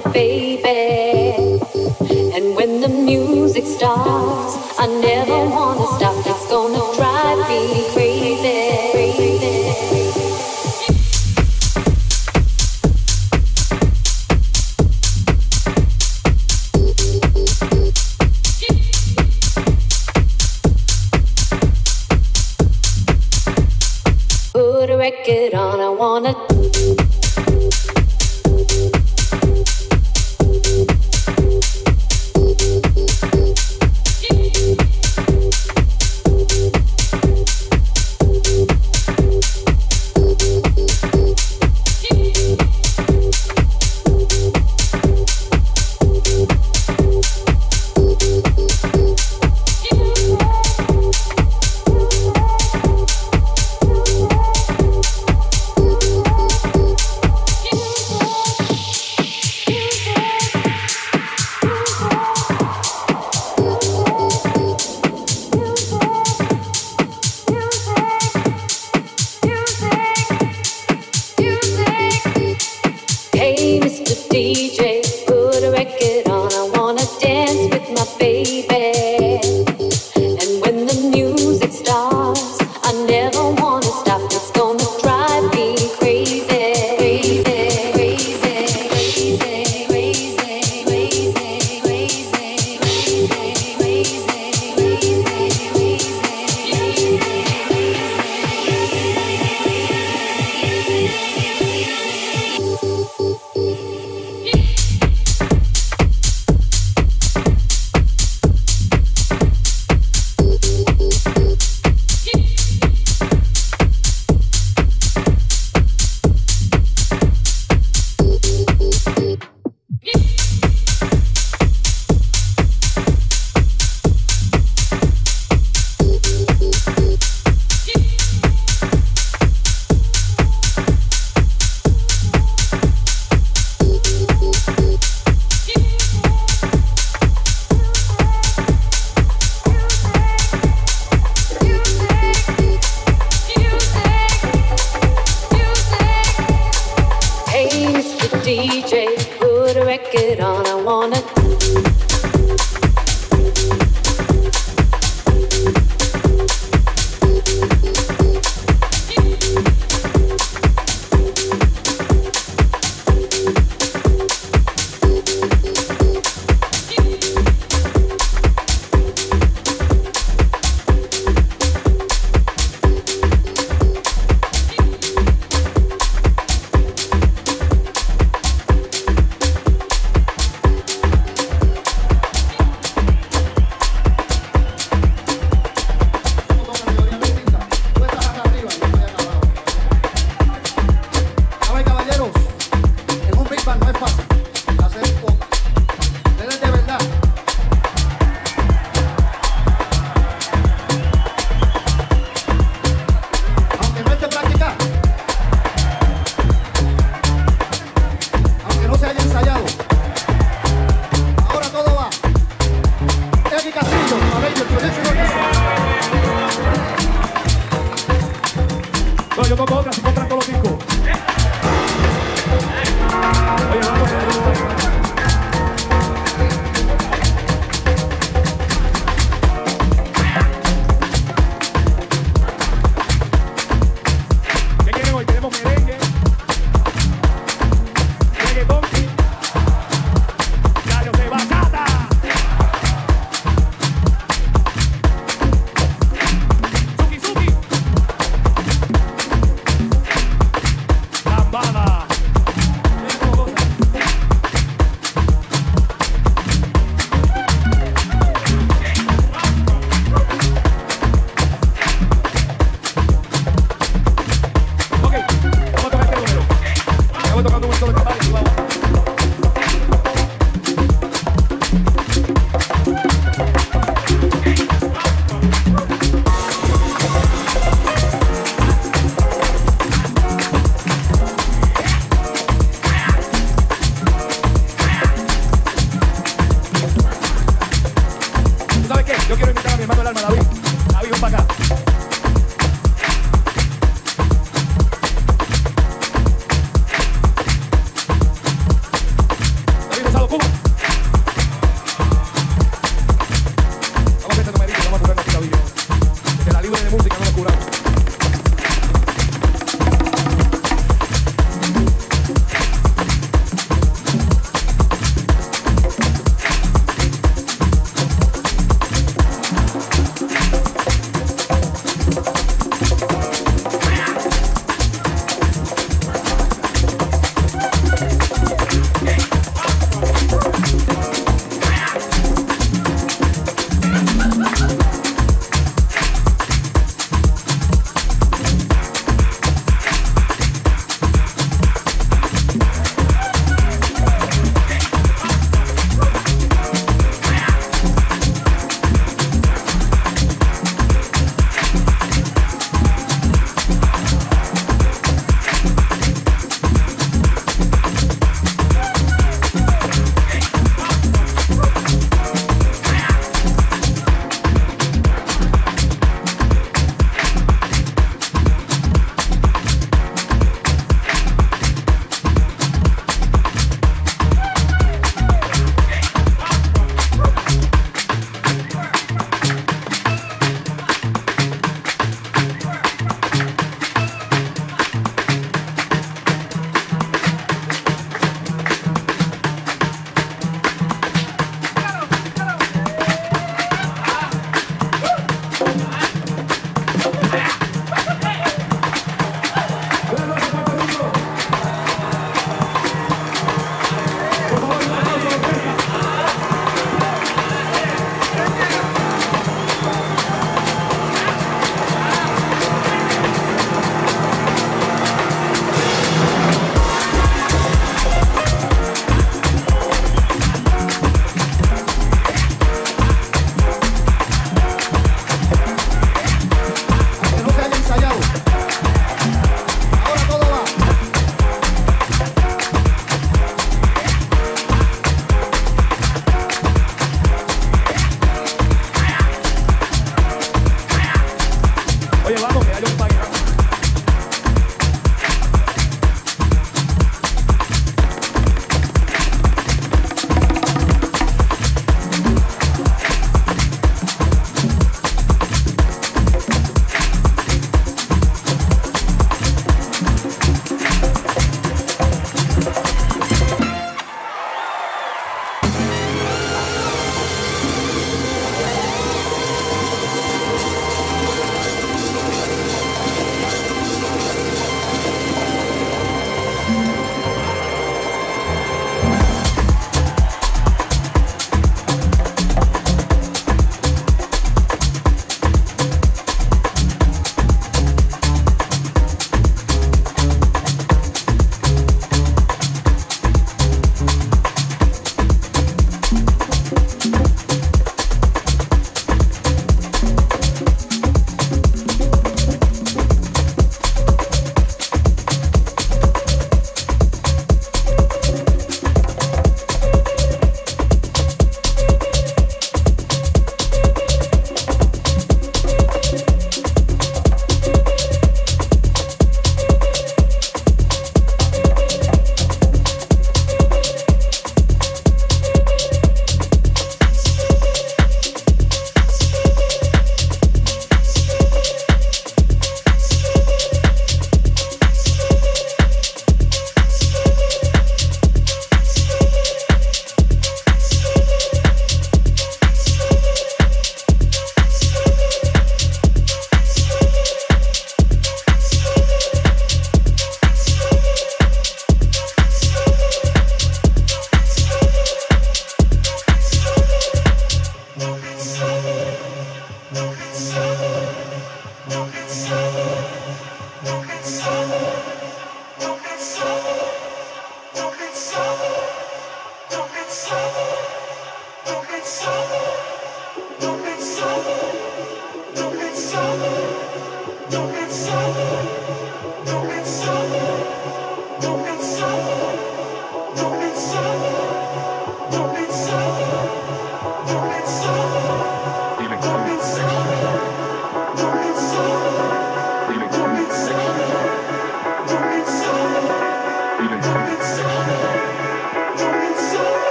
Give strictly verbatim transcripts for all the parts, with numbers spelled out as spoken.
my baby. And when the music starts, I never wanna stop. It's gonna drive me crazy. Get on, I wanna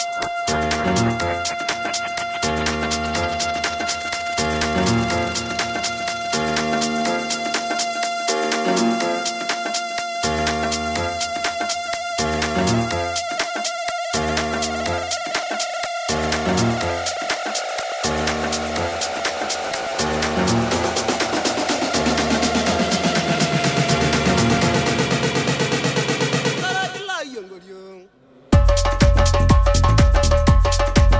We'll be right back.